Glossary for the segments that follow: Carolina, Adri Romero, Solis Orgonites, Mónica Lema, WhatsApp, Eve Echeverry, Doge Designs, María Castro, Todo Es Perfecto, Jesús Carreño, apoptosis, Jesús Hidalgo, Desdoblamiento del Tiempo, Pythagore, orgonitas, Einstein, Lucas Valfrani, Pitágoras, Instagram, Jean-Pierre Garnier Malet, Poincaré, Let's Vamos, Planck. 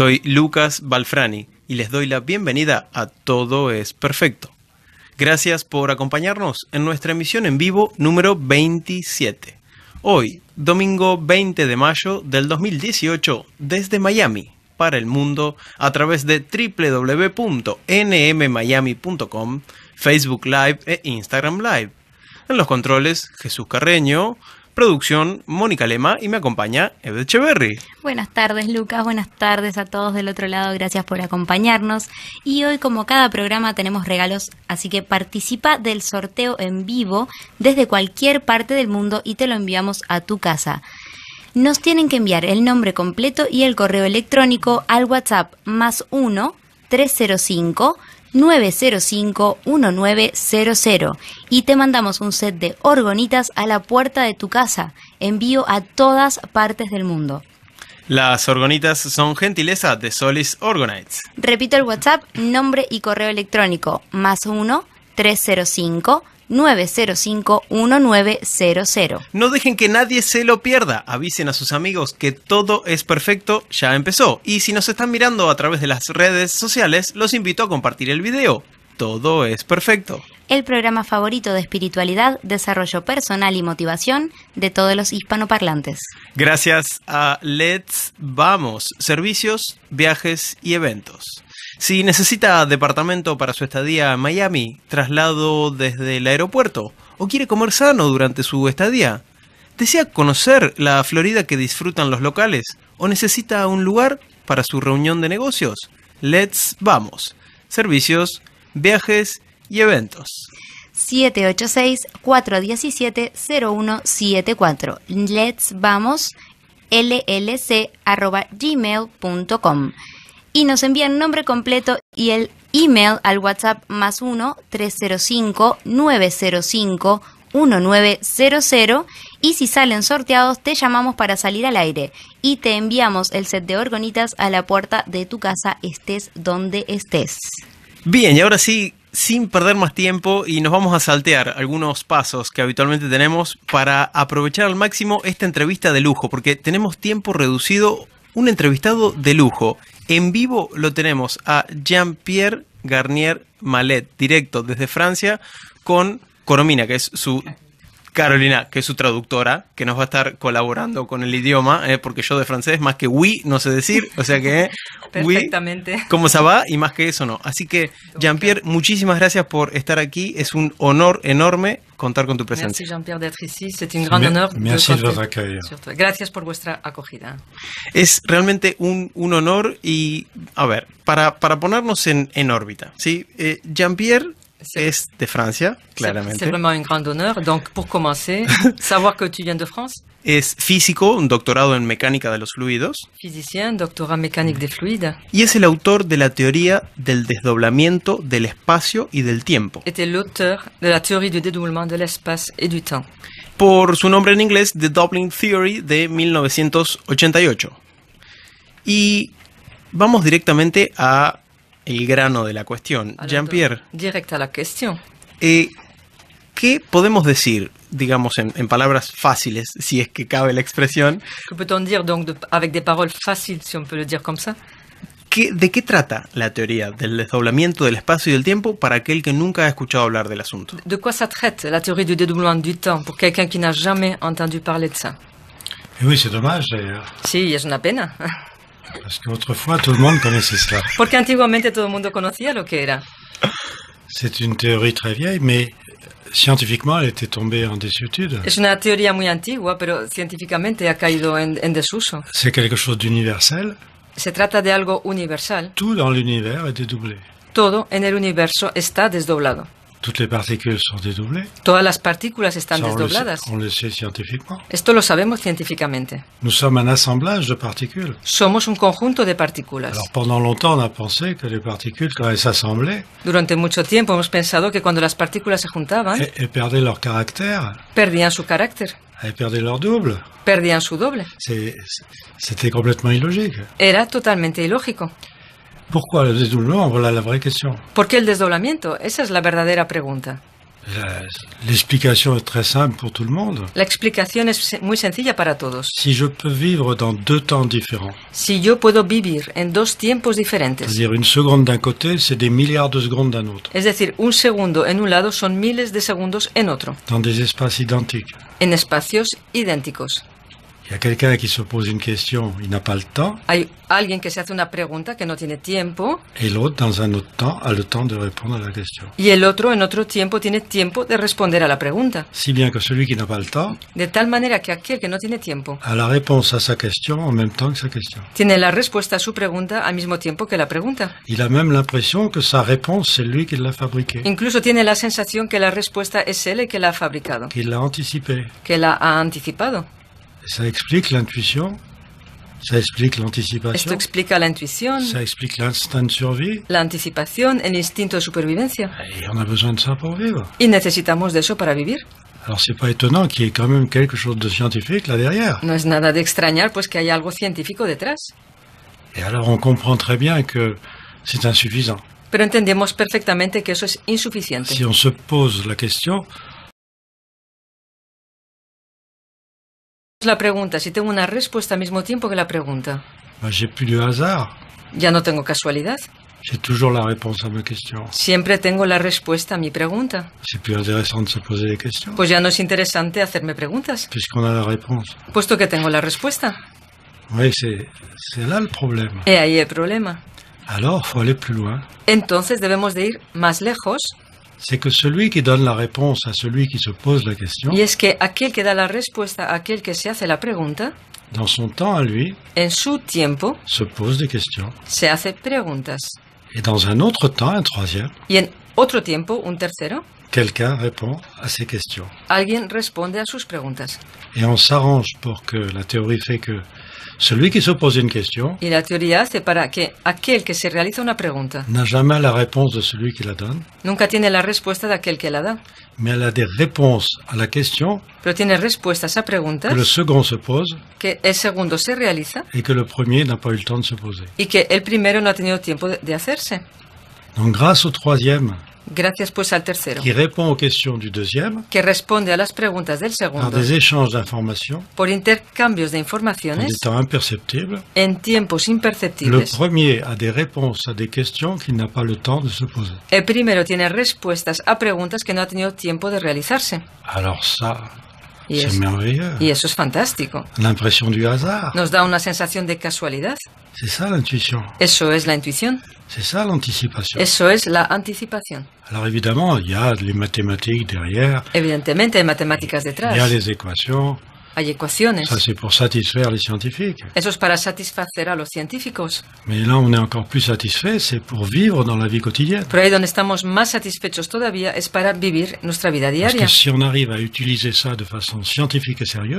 Soy Lucas Valfrani y les doy la bienvenida a Todo Es Perfecto. Gracias por acompañarnos en nuestra emisión en vivo número 27. Hoy, domingo 20 de mayo del 2018, desde Miami, para el mundo, a través de www.nmmiami.com, Facebook Live e Instagram Live. En los controles, Jesús Carreño. Producción, Mónica Lema, y me acompaña Eve Echeverry. Buenas tardes, Lucas. Buenas tardes a todos del otro lado. Gracias por acompañarnos. Y hoy, como cada programa, tenemos regalos, así que participa del sorteo en vivo desde cualquier parte del mundo y te lo enviamos a tu casa. Nos tienen que enviar el nombre completo y el correo electrónico al WhatsApp +1 305 905-1900 y te mandamos un set de orgonitas a la puerta de tu casa. Envío a todas partes del mundo. Las orgonitas son gentileza de Solis Orgonites. Repito el WhatsApp, nombre y correo electrónico, +1 305 905-1900. No dejen que nadie se lo pierda. Avisen a sus amigos que Todo Es Perfecto ya empezó. Y si nos están mirando a través de las redes sociales, los invito a compartir el video. Todo Es Perfecto. El programa favorito de espiritualidad, desarrollo personal y motivación de todos los hispanoparlantes. Gracias a Let's Vamos, servicios, viajes y eventos. Si necesita departamento para su estadía en Miami, traslado desde el aeropuerto, o quiere comer sano durante su estadía, desea conocer la Florida que disfrutan los locales, o necesita un lugar para su reunión de negocios, Let's Vamos, servicios, viajes y eventos. 786-417-0174, Let's Vamos, llc@gmail.com. Y nos envían nombre completo y el email al WhatsApp +1 305 905-1900. Y si salen sorteados, te llamamos para salir al aire y te enviamos el set de orgonitas a la puerta de tu casa, estés donde estés. Bien, y ahora sí, sin perder más tiempo, y nos vamos a saltear algunos pasos que habitualmente tenemos para aprovechar al máximo esta entrevista de lujo, porque tenemos tiempo reducido. Un entrevistado de lujo. En vivo lo tenemos a Jean-Pierre Garnier Malet, directo desde Francia, con Carolina, que es su traductora, que nos va a estar colaborando con el idioma, porque yo de francés más que oui no sé decir, o sea que perfectamente. Oui, como se va, y más que eso no. Así que, Jean-Pierre, muchísimas gracias por estar aquí. Es un honor enorme contar con tu presencia. Gracias, Jean-Pierre, de estar aquí. Es un gran honor. Gracias por vuestra acogida. Es realmente un honor. Y, a ver, para ponernos en órbita, ¿sí? Jean-Pierre es de Francia, claramente. C'est vraiment un grand honneur. Donc, pour commencer, savoir que tu viens de France. Es físico, un doctorado en mecánica de los fluidos. Physicien, doctorat mécanique des fluides. Y es el autor de la teoría del desdoblamiento del espacio y del tiempo. Était l'auteur de la théorie du dédoublement de l'espace et du temps. Por su nombre en inglés, The Doubling Theory, de 1988. Y vamos directamente a el grano de la cuestión. Jean-Pierre. Directa la cuestión. ¿Qué podemos decir, digamos, en palabras fáciles, si es que cabe la expresión? ¿Qué podemos decir, entonces, avec des paroles fáciles, si on peut le dire comme ça? ¿De qué trata la teoría del desdoblamiento del espacio y del tiempo para aquel que nunca ha escuchado hablar del asunto? ¿De qué se trata la teoría del desdoblamiento del tiempo para alguien que no ha jamais entendu parler de eso? Oui, c'est dommage, d'ailleurs. Sí, es una pena. Porque autrefois todo el mundo conocía eso. Porque antiguamente todo el mundo conocía lo que era. Es una teoría muy vieja, pero científicamente es una teoría muy antigua, pero científicamente ha caído en desuso. C'est quelque chose d'universel. Se trata de algo universal. Tout dans l'univers est dédoublé. Todo en el universo está desdoblado. Toutes les particules sont dédoublées. Todas las partículas están desdobladas. On le sait scientifiquement. Esto lo sabemos científicamente. Nous sommes un assemblage de particules. Somos un conjunto de partículas. Alors pendant longtemps on a pensé que les particules quand elles s'assemblaient. Durante mucho tiempo hemos pensado que cuando las partículas se juntaban, perdaient leur caractère. Perdían su carácter. Elles perdaient leur double. Perdían su doble. C'était complètement illogique. Era totalmente ilógico. ¿Por qué el desdoblamiento? Esa es la verdadera pregunta. La explicación es muy sencilla para todos. Si yo puedo vivir en dos tiempos diferentes, es decir, un segundo en un lado son miles de segundos en otro, en espacios idénticos. Hay alguien que se hace una pregunta que no tiene tiempo. Y el otro en otro tiempo tiene tiempo de responder a la pregunta. De tal manera que aquel que no tiene tiempo tiene la respuesta a su pregunta al mismo tiempo que la pregunta. Incluso tiene la sensación que la respuesta es él el que la ha fabricado. Que la ha anticipado. Esto explica la intuición, la anticipación, el instinto de supervivencia. Y necesitamos de eso para vivir. No es nada de extrañar pues que hay algo científico detrás. Pero entendemos perfectamente que eso es insuficiente. Si on se pose la cuestión, la pregunta, si tengo una respuesta al mismo tiempo que la pregunta, ya no tengo casualidad. Siempre tengo la respuesta a mi pregunta. Pues ya no es interesante hacerme preguntas, puesto que tengo la respuesta. Y ahí el problema. Entonces debemos de ir más lejos. Y es que aquel que da la respuesta a aquel que se hace la pregunta, en su tiempo, se hace preguntas. Y en otro tiempo, un tercero, alguien responde a sus preguntas. Y la teoría hace para que aquel que se realiza una pregunta nunca tiene la respuesta de aquel que la da. Pero tiene respuestas a preguntas que el segundo se realiza y que el primero no ha tenido tiempo de hacerse. Gracias pues al tercero, que responde a las preguntas del segundo por intercambios de informaciones en tiempos imperceptibles. El primero tiene respuestas a preguntas que no ha tenido tiempo de realizarse. Y eso es fantástico. Nos da una sensación de casualidad. Eso es la intuición. Eso es la anticipación. Evidentemente hay matemáticas detrás. Hay ecuaciones. Eso es para satisfacer a los científicos. Pero ahí donde estamos más satisfechos todavía es para vivir nuestra vida diaria.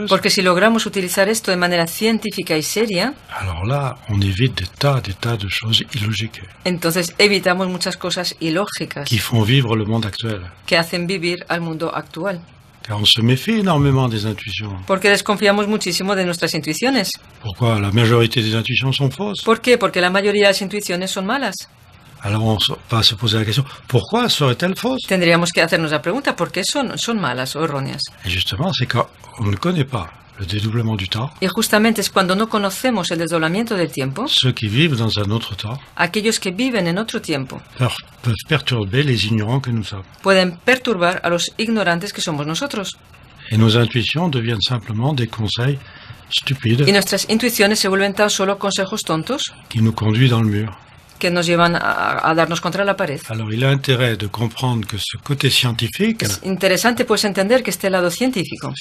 Porque si logramos utilizar esto de manera científica y seria, entonces evitamos muchas cosas ilógicas que hacen vivir al mundo actual. Porque desconfiamos muchísimo de nuestras intuiciones. ¿Por qué? Porque la mayoría de las intuiciones son malas. Tendríamos que hacernos la pregunta, ¿por qué son malas o erróneas? Y justamente es cuando no conocemos el desdoblamiento del tiempo, aquellos que viven en otro tiempo pueden perturbar a los ignorantes que somos nosotros. Y nuestras intuiciones se vuelven tan solo consejos tontos que nos llevan a darnos contra la pared. Es interesante pues entender que este lado científico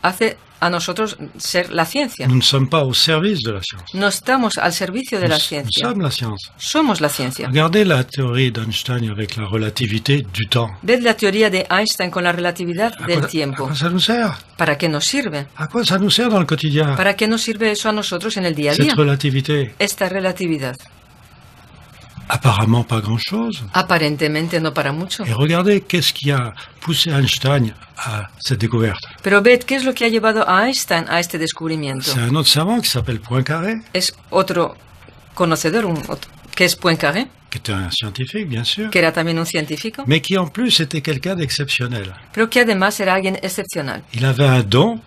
hace a nosotros ser la ciencia. No estamos al servicio de la ciencia. Somos la ciencia. Ved la teoría de Einstein con la relatividad del tiempo. ¿Para qué nos sirve? ¿Para qué nos sirve eso a nosotros en el día a día? Esta relatividad. Aparentemente no para mucho. Pero ved, ¿qué es lo que ha llevado a Einstein a este descubrimiento? Es otro conocedor que es Poincaré. que était un scientifique, bien sûr, que era también un científico, mais qui en plus était quelqu'un d'exceptionnel. Pero que además era alguien excepcional. Il avait un don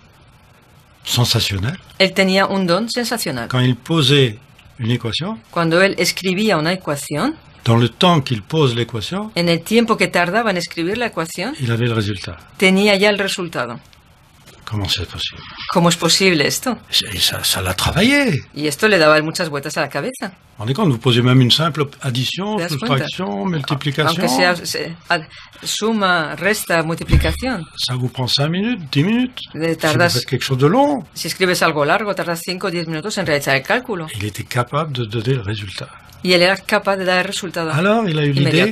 sensationnel. Él tenía un don sensacional. Quand il posait une équation, cuando él escribía una ecuación, dans le temps qu'il pose l'équation, en el tiempo que tardaba en escribir la ecuación, il avait le résultat. Tenía ya el resultado. ¿Cómo es posible? ¿Cómo es posible esto? Ça l'a travaillé. Y esto le daba muchas vueltas a la cabeza. ¿Te das cuenta? Aunque sea suma, resta, multiplicación. Ça vous prend 5 minutes, 10 minutes. Tardas, si vous faites quelque chose de long. Si escribes algo largo, tardas 5 o 10 minutos en realizar el cálculo. Il était capable de donner le résultat. Y él era capaz de dar el resultado. Alors, il a eu l'idée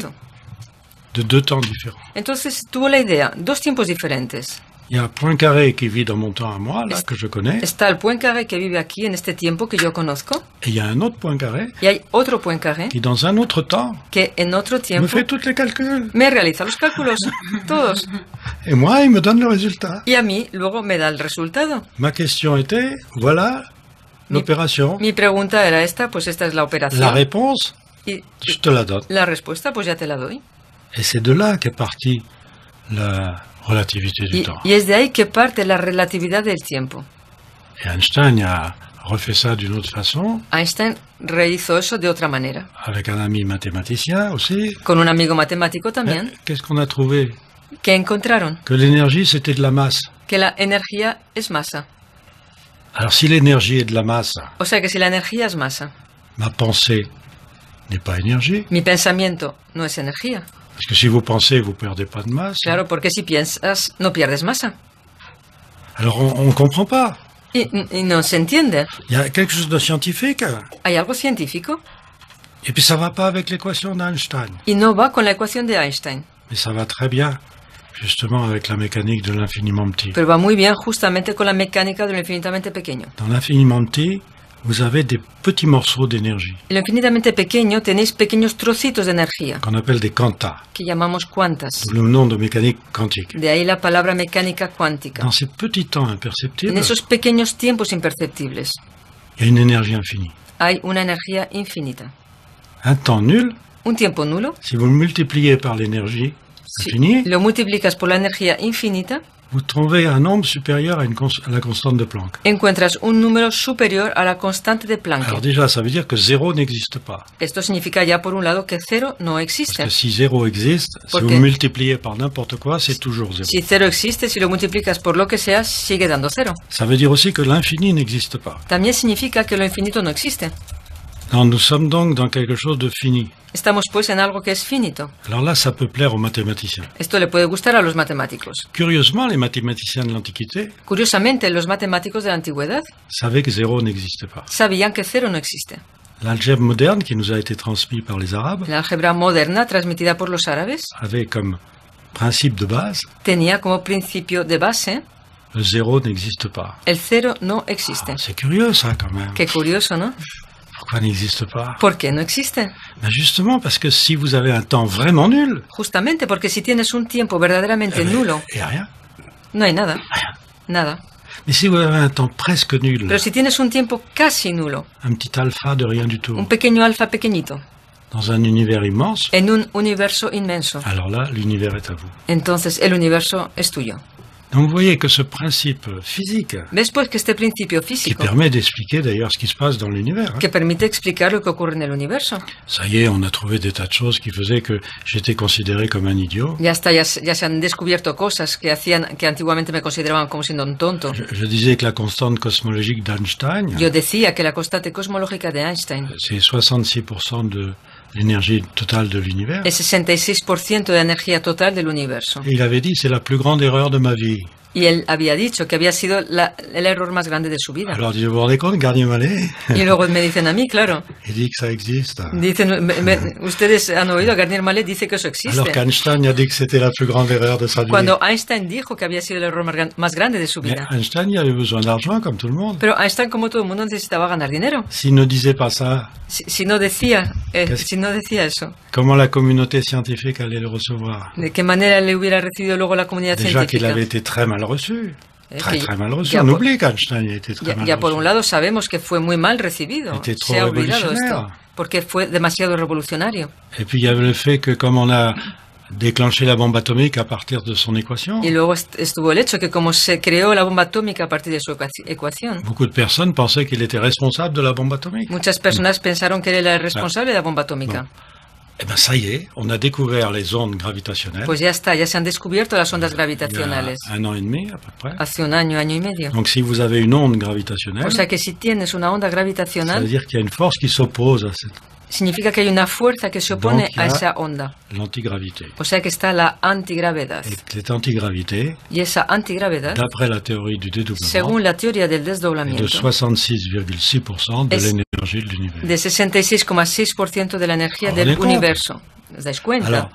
de deux temps différents. Entonces tuvo la idea, dos tiempos diferentes. Il y a Poincaré qui vit dans mon temps à moi, là, que je connais. Está el Poincaré que vive aquí en este tiempo que yo conozco. Et il y a un autre Poincaré. Y hay otro Poincaré. Qui dans un autre temps. Que en otro tiempo. Me fait tous les calculs. Me realiza los cálculos, todos. Et moi, il me donne le résultat. Y a mí luego me da el resultado. Ma question était, voilà l'opération. Mi pregunta era esta, pues esta es la operación. La réponse, je te la donne. La respuesta, pues ya te la doy. Et c'est de là qu'est partie la relatividad del tiempo. Y es de ahí que parte la relatividad del tiempo. Einstein rehizo eso de otra manera. Con un amigo matemático también. ¿Qué encontraron? Que la energía es masa. O sea que si la energía es masa, mi pensamiento no es energía. Parce que si vous pensez, vous ne perdez pas de masse. Claro, porque si piensas, no pierdes masa. Alors, on ne comprend pas. Y no se entiende. Il y a quelque chose de scientifique. Hay algo científico. Et puis ça ne va pas avec l'équation d'Einstein. Y no va con la ecuación de Einstein. Mais ça va très bien, justement, avec la mécanique de l'infiniment petit. Pero va muy bien, justamente, con la mecánica de lo infinitamente pequeño. Dans l'infiniment petit, vous avez des petits morceaux d'énergie. Lo infinitamente pequeño tenéis pequeños trocitos de energía. Qu'on appelle des quantas. Que llamamos cuantas. Le nom de mécanique quantique. De ahí la palabra mecánica cuántica. Dans ces petits temps imperceptibles. En esos pequeños tiempos imperceptibles. Il y a une énergie infinie. Hay una energía infinita. Un temps nul. Un tiempo nulo. Si vous le multipliez par l'énergie infinie. Si lo multiplicas por la energía infinita. Vous trouvez un nombre supérieur à la constante de Planck. Encuentras un número superior a la constante de Planck. Alors déjà, ça veut dire que zéro n'existe pas. Esto significa ya por un lado que cero no existe. Parce que si zéro existe, si vous multipliez par n'importe quoi, c'est toujours zéro. Si cero existe, si lo multiplicas por lo que sea, sigue dando cero. Ça veut dire aussi que l'infini n'existe pas. También significa que lo infinito no existe. Non, nous sommes donc dans quelque chose de fini. Estamos pues en algo que es finito. Alors là, ça peut plaire aux mathématiciens. Esto le puede gustar a los matemáticos. Curieusement, les mathématiciens de l'Antiquité. Curiosamente, los matemáticos de la antigüedad. Savaient que zéro n'existe pas. Sabían que cero no existe. L'algèbre moderne qui nous a été transmise par les Arabes. La álgebra moderna transmitida por los árabes. Avait comme principe de base. Tenía como principio de base. Le zéro n'existe pas. El cero no existe. Ah, c'est curieux ça quand même. Qué curioso, ¿no? Pourquoi n'existe pas? ¿Por qué no existe? Ben justement parce que si vous avez un temps vraiment nul. Justamente porque si tienes un tiempo verdaderamente nulo. Y a rien. No hay nada. Rien. Nada. Mais si vous avez un temps presque nul. Pero si tienes un tiempo casi nulo. Un petit alfa de rien du tout. Un pequeño alfa pequeñito. Dans un univers immense. En un universo inmenso. Alors là, l'univers est à vous. Entonces el universo es tuyo. Donc vous voyez que ce principe physique, qui permet d'expliquer d'ailleurs ce qui se passe dans l'univers, ça y est, on a trouvé des tas de choses qui faisaient que j'étais considéré comme un idiot. Je disais que la constante cosmologique d'Einstein, c'est 66% de l'énergie totale de l'univers. Et 66% de l'énergie totale de l'univers. Il avait dit c'est la plus grande erreur de ma vie. Y él había dicho que había sido el error más grande de su vida. Alors, vous vous rendez compte, Garnier Malet? Y luego me dicen a mí, claro. Il dit que ça existe. Dicen, ustedes han oído, Garnier Malet dice que eso existe. Alors qu'Einstein a dit que c'était la plus grande erreur de sa vie. Cuando Einstein dijo que había sido el error más grande de su vida. Mais Einstein avait besoin d'argent comme tout le monde. Pero Einstein, como todo el mundo, necesitaba ganar dinero. Si no disait pas ça. Si no decía eso. Comment la communauté scientifique allait le recevoir? De qué manera le hubiera recibido luego la comunidad científica. Déjà qu'il avait été très mal reçu. Très mal reçu. On oublie qu'Einstein a été très mal reçu. Ya por un lado sabemos que fue muy mal recibido. Se ha olvidado esto. porque fue demasiado revolucionario. Et puis il y avait le fait que comme on a déclenché la bombe atomique à partir de son équation. Y luego estuvo el hecho que como se creó la bomba atómica a partir de su ecuación. Beaucoup de personnes pensaient qu'il était responsable de la bombe atomique. Muchas personas pensaron que él era el responsable de la bomba atómica. Eh bien, ça y est, on a découvert les ondes gravitationnelles. Pues ya está, ya se han descubierto las ondas gravitacionales. Un an et demi, à peu près. Hace un año, año y medio. Donc, si vous avez une onde gravitationnelle. O sea que si tienes una onda gravitacional. Ça veut dire qu'il y a une force qui s'oppose à cette. Significa que hay una fuerza que se opone a esa onda. L'antigravité. O sea que está la antigravedad. Y esa antigravedad, d'après la théorie du dédoublement, según la teoría del desdoblamiento, de 66,6% de l'énergie de l'univers. De 66,6% de la energía del universo. ¿Os dais cuenta? Alors,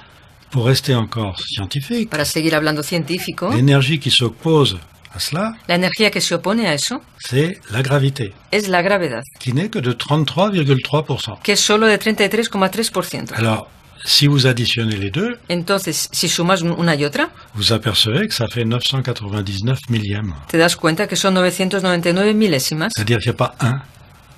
pour rester encore scientifique, para seguir hablando científico, l'énergie qui s'oppose à cela, la energía que se opone a eso, c'est la gravité. Es la gravedad. Qui n'est que de 33,3%. Que es solo de 33,3%. Alors, si vous additionnez les deux, entonces, si sumas una y otra, vous apercevez que ça fait 999 millièmes. Te das cuenta que son 999 milésimas. C'est-à-dire qu'il n'y a pas un.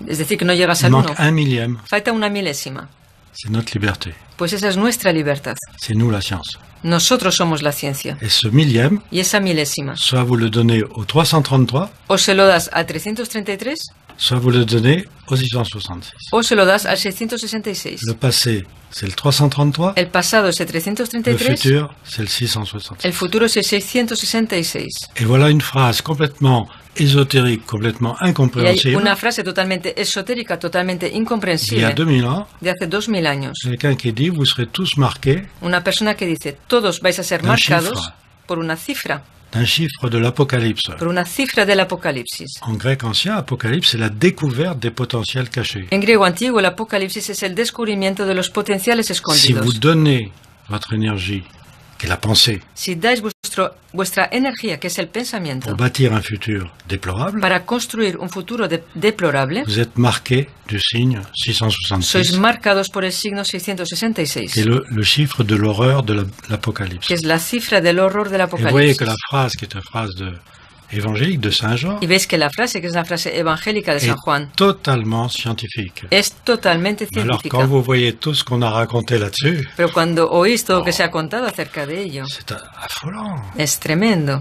Es decir, que no llegas al uno. Un millième. Falta una milésima. C'est notre liberté. Pues esa es nuestra libertad. C'est nous la science. Nosotros somos la ciencia. Et ce millième, y esa milésima, soit vous le donnez au 333, o se lo das al 333, soit vous le donnez au 666. O se lo das al 666. Le passé, c'est le 333. El pasado es el 333. Le futur, c'est le 666. El futuro es el 666. Et voilà une phrase complètement ésotérique, complètement incompréhensible. Y hay una frase totalmente esotérica, totalmente incomprensible. Il y a 2000 ans. De hace 2000 años. Quelqu'un qui dit, vous serez tous marqués. Una persona que dice, todos vais a ser marcados por una cifra. Un chiffre de l'Apocalypse. Por una cifra del Apocalipsis. En grec ancien, Apocalypse es la découverte de potentiels cachés. En griego antiguo, el Apocalipsis es el descubrimiento de los potenciales escondidos. Si vous donnez votre énergie, que la pensée, si dais vuestra energía, que es el pensamiento, pour bâtir un futur déplorable, para construir un futuro deplorable, vous êtes marqués du signe 666. Sois marcados por el signo 666. Que es le chiffre de l'horreur de l'Apocalypse. Que es la cifra del horror del Apocalipsis. Et vous voyez que la phrase, qui est une phrase de évangélique de Saint Jean. Y veis que la frase, que es la frase evangélica de San Juan, totalement scientifique. Es totalmente científica. Alors, quand vous voyez tout ce qu'on a raconté là-dessus, pero cuando oís todo lo que se ha contado acerca de ello, c'est affolant. Es tremendo.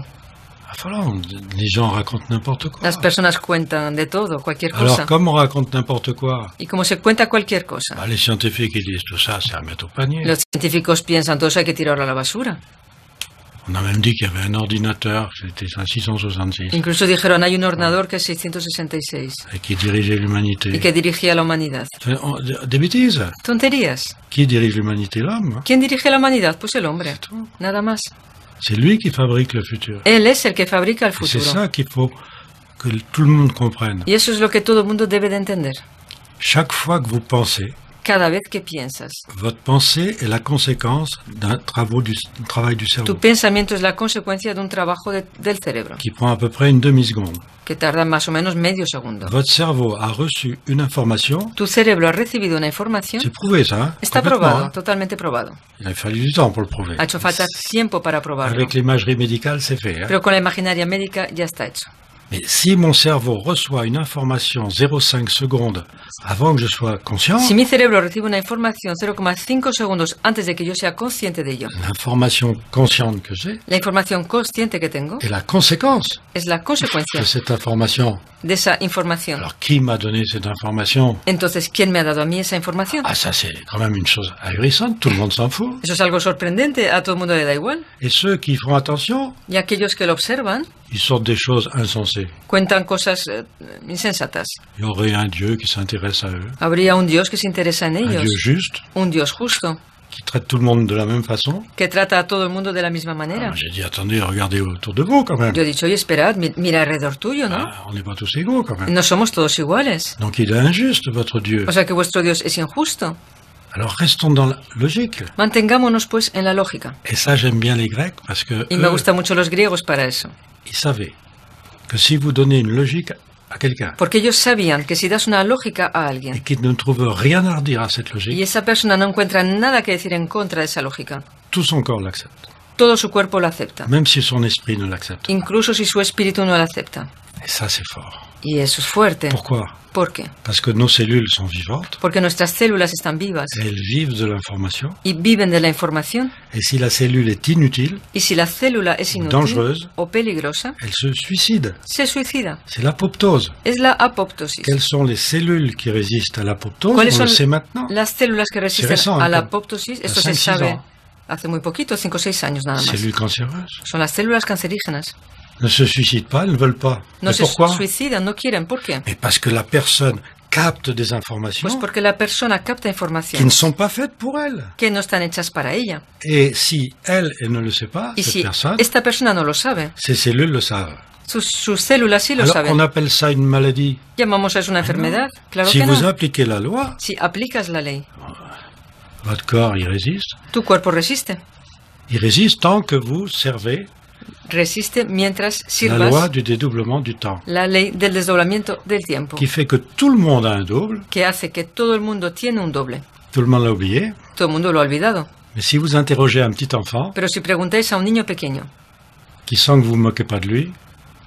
Affolant. Les gens racontent n'importe quoi. Las personas cuentan de todo, cualquier cosa. Alors, comme on raconte n'importe quoi, y como se cuenta cualquier cosa, bah, les scientifiques ils disent tout ça, c'est à mettre au panier. Los científicos piensan todo eso hay que tirarlo a la basura. On a même dit qu'il y avait un ordinateur, c'était un 666. Incluso dijeron, hay un ordenador que es 666. Et qui dirigeait l'humanité. Y que dirigía la humanidad. Des bêtises. Tonterías. Qui dirige l'humanité? L'homme. ¿Quién dirige la humanidad? Pues el hombre. Nada más. C'est lui qui fabrique le futur. Él es el que fabrica el futuro. C'est ça qu'il faut que tout le monde comprenne. Y eso es lo que todo el mundo debe de entender. Chaque fois que vous pensez, cada vez que piensas, votre pensée est la conséquence d'un travail du cerveau. Tu pensamiento es la consecuencia de un trabajo del cerebro. Qui prend à peu près une demi-seconde. Que tarda más o menos medio segundo. Votre cerveau a reçu une information. Tu cerebro ha recibido una información. C'est prouvé ça. Está probado, totalmente probado. Il a fallu du temps pour le prouver. Ha hecho falta tiempo para probarlo. Avec l'imagerie médicale, c'est fait. Pero con la imaginaria médica ya está hecho. Mais si mon cerveau reçoit une information 0,5 secondes avant que je sois conscient, si mi cerebro recibe una información 0,5 segundos antes de que yo sea consciente de ello, l'information consciente que j'ai, la información consciente que tengo, est la conséquence, es la consecuencia de cette information, de esa información. Alors qui m'a donné cette information? Entonces, ¿quién me ha dado a mí esa información? Ah, ça c'est quand même une chose agressante, tout le monde s'en fout. Eso es algo sorprendente, a todo el mundo le da igual. Et ceux qui font attention, y aquellos que lo observan, ils sortent des choses insensées. Cuentan cosas insensatas. Il y aurait un Dieu qui s'intéresse à eux. Habría un Dios que se interesa en ellos. Un Dieu juste. Un Dios justo. Qui traite tout le monde de la même façon. Que trata a todo el mundo de la misma manera. J'ai dit, attendez, regardez autour de vous quand même. Yo he dicho, oye, esperad, mira alrededor tuyo, ¿no? Ah, on n'est pas tous égaux quand même. No somos todos iguales. Donc il est injuste, votre Dieu. O sea que vuestro Dios es injusto. Alors restons dans la logique. Mantengámonos pues en la lógica. Et ça j'aime bien les Grecs parce que. Y me gustan mucho los griegos para eso. Ils savaient que si vous donnez une logique à quelqu'un, porque ellos sabían que si das una lógica a alguien, et qu'il ne trouve rien à redire à cette logique, y esa persona no encuentra nada que decir en contra de esa lógica, tout son corps l'accepte. Todo su cuerpo lo acepta. Même si son esprit ne l'accepte. Incluso si su espíritu no lo acepta. Et ça c'est fort. Y eso es fuerte. Pourquoi? ¿Por qué? Porque nos cellules sont vivantes. Porque nuestras células están vivas. Elles vivent de la information. Y viven de la información. Et si la cellule est inutile, y si la célula es inútil, dangereuse, o peligrosa, elle se suicide. Se suicida. C'est l'apoptose. Es la apoptosis. Quelles sont les cellules qui résistent à l'apoptose? ¿Cuáles son las células que resisten a la apoptosis? Esto se sabe hace muy poquito, 5 o 6 años nada más. Son las células cancerígenas. No se suicident pas, ne veulent pas. No se suicidan, no quieren. ¿Por qué? Mais parce que la personne capte des informations. Pues porque la persona capta informaciones. Qui ne sont pas faites pour elle. Que no están hechas para ella. Et si elle, elle ne le sait pas, y cette si personne, esta persona no lo sabe. Ses cellules le savent. Sus células sí lo saben. On appelle ça une maladie. Llamamos a eso una enfermedad. Claro si que vous appliquez la loi. Si aplicas la ley. Votre corps y résiste. Tu cuerpo resiste. Il résiste tant que vous servez. Resiste mientras sirvas la loi du dédoublement du temps, la ley del desdoblamiento del tiempo, qui fait que tout le monde a un double, que hace que todo el mundo tiene un doble. Tout le monde l'a oublié. Todo el mundo lo ha olvidado. Mais si vous interrogez un petit enfant, pero si preguntáis a un niño pequeño, qui sent que vous ne vous moquez pas de lui,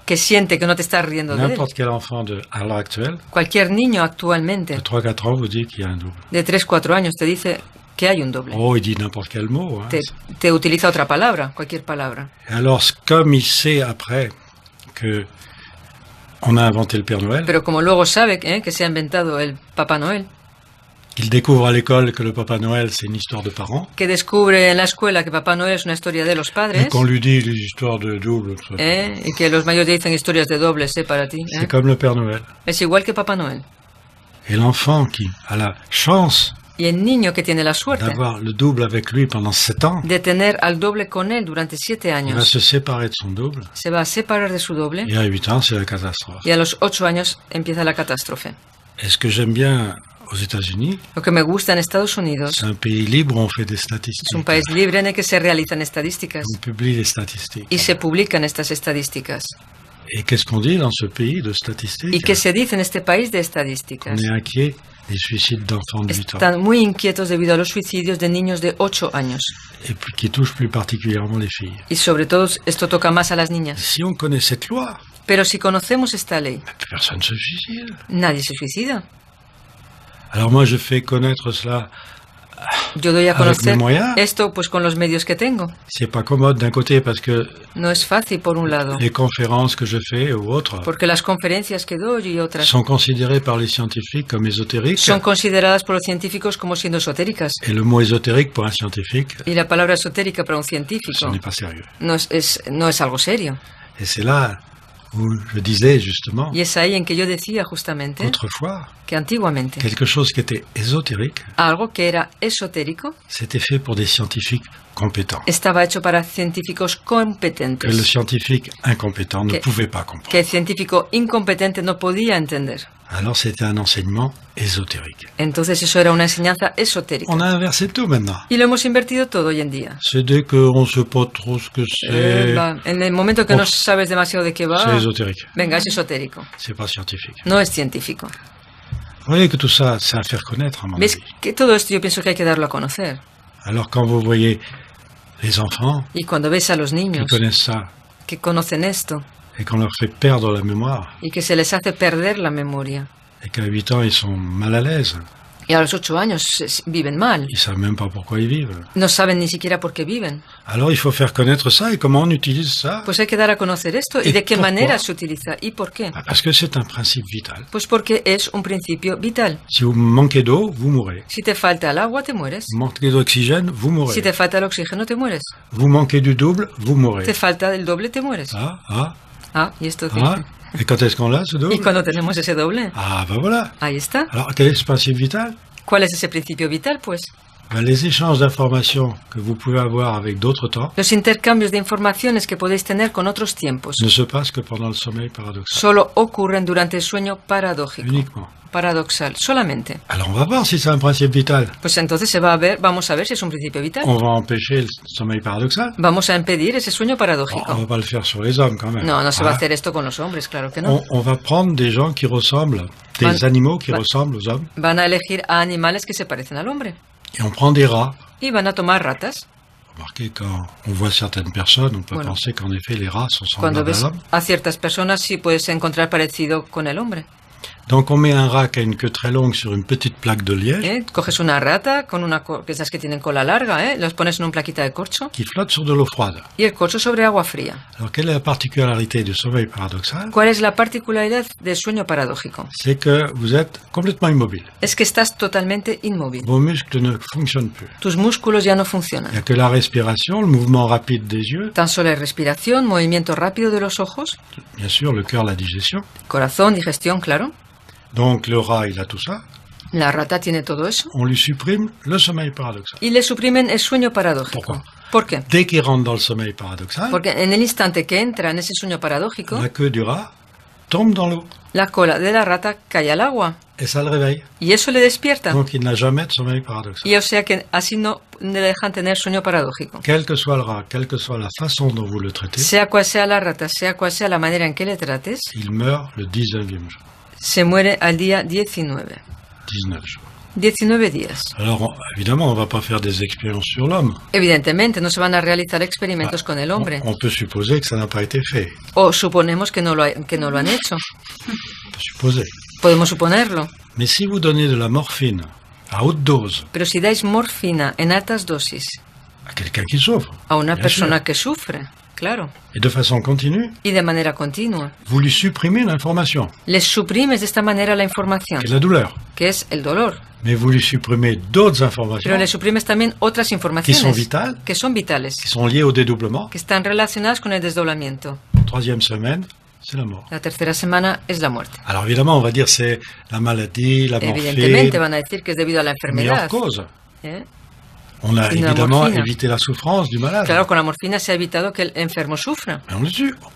que siente que no te estás riendo de él, n'importe quel enfant de à l'heure actuelle, cualquier niño actualmente, de 3-4 ans vous dit qu'il y a un double. De 3-4 años te dice que hay un doble. Oh, il dit n'importe quel mot. Te utiliza otra palabra, cualquier palabra. Alors, comme il sait après que on a inventé le Père Noël. Pero como luego sabe que se ha inventado el Papá Noel. Il découvre à l'école que le Papa Noël c'est une histoire de parents. Que descubre en la escuela que Papá Noel es una historia de los padres. Qu'on lui dit les histoires de double. Y que los mayores dicen historias de dobles para ti. C'est comme le Père Noël. Es igual que Papá Noel. Et l'enfant qui a la chance. Y el niño que tiene la suerte de tener al doble con él durante 7 años se va a separar de su doble y a los 8 años empieza la catástrofe. Es que j'aime bien aux États-Unis. Lo que me gusta en Estados Unidos es un país libre, on fait des statistiques. Es un país libre en el que se realizan estadísticas y se publican estas estadísticas. ¿Y qué se dice en este país de estadísticas? Están muy inquietos debido a los suicidios de niños de 8 años. Y sobre todo esto toca más a las niñas. Pero si conocemos esta ley, nadie se suicida. Yo doy a conocer esto pues con los medios que tengo. No es fácil por un lado. Porque las conferencias que doy y otras son consideradas por los científicos como siendo esotéricas. Y la palabra esotérica para un científico no es algo serio. Y es ahí en que yo decía justamente que antiguamente algo que era esotérico estaba hecho para científicos competentes que el científico incompetente no podía entender. Entonces eso era una enseñanza esotérica. Y lo hemos invertido todo hoy en día. En el momento que no sabes demasiado de qué va, venga, es esotérico. No es científico. ¿Ves que todo esto yo pienso que hay que darlo a conocer? Y cuando ves a los niños que conocen esto, et qu'on leur fait perdre la mémoire. Y que se les hace perder la memoria. Et qu'à 8 ans, ils sont mal à l'aise. Y a los 8 años viven mal. Ils savent même pas pourquoi ils vivent. No saben ni siquiera por qué viven. Alors il faut faire connaître ça et comment on utilise ça. Pues hay que dar a conocer esto y de qué manera se utiliza y por qué. Parce que c'est un principe vital. Pues porque es un principio vital. Si vous manquez d'eau, vous mourrez. Si te falta el agua, te mueres. Manquez d'oxygène, vous mourrez. Si te falta el oxígeno, te mueres. Vous manquez du double, vous mourrez. Te falta el doble, te mueres. Y esto ¿y cuando tenemos ese doble? Voilà. Ahí está. Alors, quel est ce principe vital? ¿Cuál es ese principio vital, pues? Les échanges d'informations que vous pouvez avoir avec d'autres temps. Los intercambios de informaciones que podéis tener con otros tiempos. Ne se passe que pendant le sommeil paradoxal. Solo ocurren durante el sueño paradójico. Uniquement. Paradoxal, solamente. Alors on va voir si c'est un principe vital. Pues entonces vamos a ver si es un principio vital. On va empêcher el sommeil paradoxal. Vamos a impedir ese sueño paradójico. On va pas le faire sur les hommes quand même. No, no se va a hacer esto con los hombres, claro que no. On va prendre des gens qui ressemblent, des animaux qui ressemblent aux hommes. Van a elegir a animales que se parecen al hombre. Y on prend des rats. Y van a tomar ratas. remarqué, quand on voit certaines personnes, on peut penser qu'en effet les rats sont semblables à l'homme. A ciertas personas sí puedes encontrar parecido con el hombre. Donc on met un rat qui a une queue très longue sur une petite plaque de liège. Coges una rata con una piensas que tienen cola larga, los pones en una plaquita de corcho. Qui flotte sur de l'eau froide. Y el corcho sobre agua fría. Alors quelle est la particularité du sommeil paradoxal? ¿Cuál es la particularidad del sueño paradójico? C'est que vous êtes complètement immobile. Es que estás totalmente inmóvil. Vos muscles ne fonctionnent plus. Tus músculos ya no funcionan. Il n'y a que la respiration, le mouvement rapide des yeux. Tan solo hay respiración, movimiento rápido de los ojos. Bien sûr, le cœur, la digestion. Corazón, digestión, claro. Donc le rat, il a tout ça. La rata tiene todo eso. On lui supprime le sommeil paradoxal. Y le suprimen el sueño paradójico. Pourquoi? ¿Por qué? Dès qu'il rentre dans le sommeil paradoxal. Porque en el instante que entra en ese sueño paradójico. La queue du rat tombe dans l'eau. La cola de la rata cae al agua. Et ça le réveille. Y eso le despierta. Donc il n'a jamais de sommeil paradoxal. Y o sea que así no le dejan tener sueño paradójico. Quel que soit le rat, quelle que soit la façon dont vous le traitez. Sea cual sea la rata, sea cual sea la manera en que le trates. Il meurt le 19e jour. Se muere al día 19. 19 días. Alors, évidemment, on va pas faire des expériences sur l'homme. Evidentemente, no se van a realizar experimentos con el hombre. On peut supposer que ça n'a pas été fait. O suponemos que no lo han hecho. Supposer. Podemos suponerlo. Mais si vous donnez de la morphine à haute dose. Pero si dais morfina en altas dosis. A quelqu'un qui souffre. A una persona que sufre. Claro. Y de façon continue. Y de manera continua. Vous lui supprimez l'information. Les suprimes de esta manera la información. Que es la douleur. Que es el dolor. Mais vous lui supprimez d'autres informations. Pero le suprimes también otras informaciones. Que son vitales. Que son vitales. Que son liées au dédoublement. Que están relacionadas con el desdoblamiento. Troisième semaine. C'est la mort. La tercera semana es la muerte. Alors évidemment, on va dire c'est la maladie, la morfine. Evidentemente van a decir que es debido a la enfermedad. Meilleure cause. On a évidemment évité la souffrance du malade. Claro, con la morfina se ha evitado que el enfermo sufra. Mais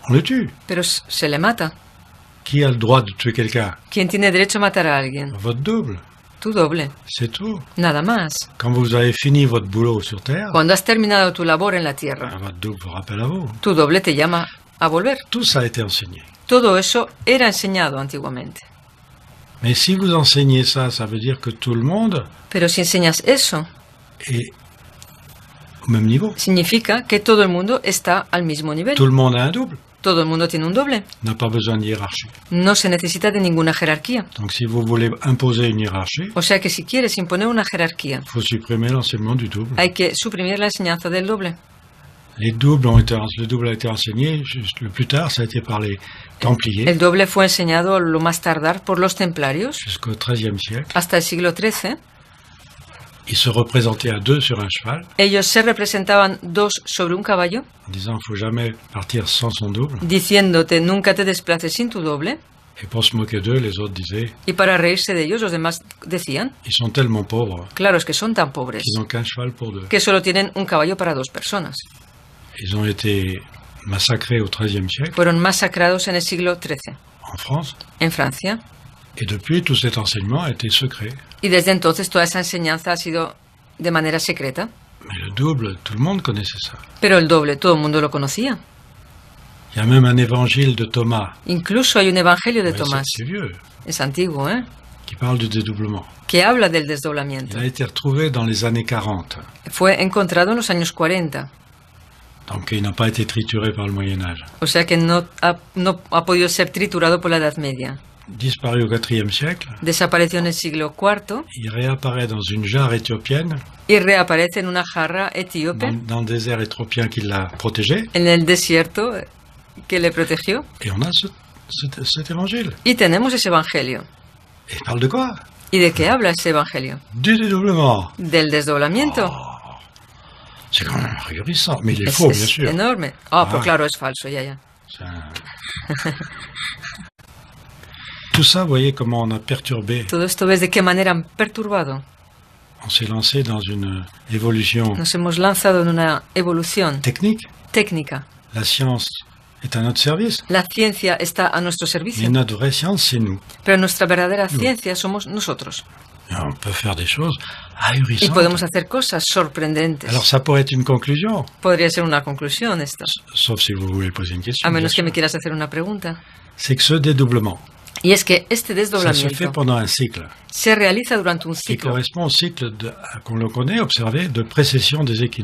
on le tue. Pero se le mata. Qui a le droit de tuer quelqu'un? ¿Quién tiene derecho a matar a alguien? Votre double. Tu doble. C'est tout. Nada más. Quand vous avez fini votre boulot sur terre. Cuando has terminado tu labor en la tierra. Votre double vous rappelle à vous. Tu doble te llama a volver. Tout ça a été enseigné. Todo eso era enseñado antiguamente. Mais si vous enseignez ça, ça veut dire que tout le monde. Pero si enseñas eso. Et au même niveau. Significa que todo el mundo está al mismo nivel. Tout le monde a un double. Todo el mundo tiene un doble. N'a pas besoin de hiérarchie. No se necesita de ninguna jerarquía. Donc si vous voulez imposer une hiérarchie. O sea que si quieres imponer una jerarquía. Faut supprimer l'enseignement du double. Hay que suprimir la enseñanza del doble. Le double a été enseigné le plus tard, ça a été par les Templiers. El doble fue enseñado lo más tardar por los templarios. Jusqu'au XIIIe siècle. Hasta el siglo XIII. Ils se représentaient à deux sur un cheval. Ellos se representaban dos sobre un caballo. En disant, faut jamais partir sans son double. Diciéndote, nunca te desplaces sin tu doble. Et pour se moquer d'eux, les autres disaient. Y para reírse de ellos, los demás decían. Ils sont tellement pauvres. Claro, es que son tan pobres. Qu'ils n'ont qu'un cheval pour deux. Que solo tienen un caballo para dos personas. Ils ont été massacrés au XIIIe siècle. Fueron masacrados en el siglo XIII. En France. En Francia. Et depuis, tout cet enseignement a été secret. Y desde entonces toda esa enseñanza ha sido de manera secreta. Pero el doble, todo el mundo conocía eso. Pero el doble, todo el mundo lo conocía. Il y a même un évangile de Thomas. Incluso hay un evangelio de Tomás. Es antiguo, ¿eh? Qui parle du dédoublement. Que habla del desdoblamiento. Il a été retrouvé dans les années 40. Fue encontrado en los años 40. Donc il n'a pas été trituré par le Moyen Âge. O sea que no ha podido ser triturado por la Edad Media. Disparu au IVe siècle. Desapareció en el siglo IV. Il réapparaît dans une jarre éthiopienne. Y reaparece en una jarra etíope. Dans le désert éthiopien qui l'a protégé. En el desierto que le protegió. Et on a cet évangile. Y tenemos ese evangelio. Et parle de quoi? ¿Y de qué habla ese evangelio? Du dédoublement. Del desdoblamiento. Oh, c'est quand même rigolissant, mais il est faux, bien sûr. Enorme. Ah, pues claro, es falso, ya. Tout ça, voyez comment on a perturbé. Todo esto ves de qué manera han perturbado. On s'est lancé dans une évolution. Nos hemos lanzado en una evolución. Technique. Técnica. La science est à notre service. La ciencia está a nuestro servicio. Mais notre vraie science, c'est nous. Pero nuestra verdadera ciencia somos nosotros. Et on peut faire des choses ahurissantes. Y podemos hacer cosas sorprendentes. Alors ça pourrait être une conclusion. Podría ser una conclusión esto. Sauf si vous voulez poser une question. A menos que me quieras hacer una pregunta. C'est que ce dédoublement. Y es que este desdoblamiento se realiza durante un ciclo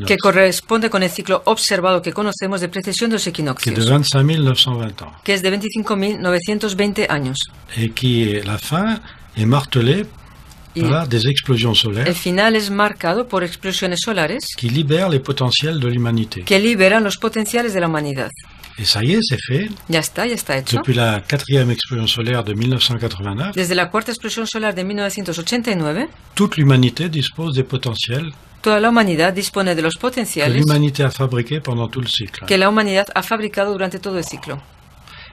que corresponde con el ciclo observado que conocemos de precesión de los equinoccios, que es de 25.920 años. Y el final es marcado por explosiones solares que liberan los potenciales de la humanidad. Et ça y est, c'est fait. Ya está hecho. Depuis la quatrième explosion solaire de 1989. Desde la cuarta explosión solar de 1989. Toute l'humanité dispose des potentiels. Toda la humanidad dispone de los potenciales. Que l'humanité a fabriqué pendant tout le cycle. Que la humanidad ha fabricado durante todo el ciclo.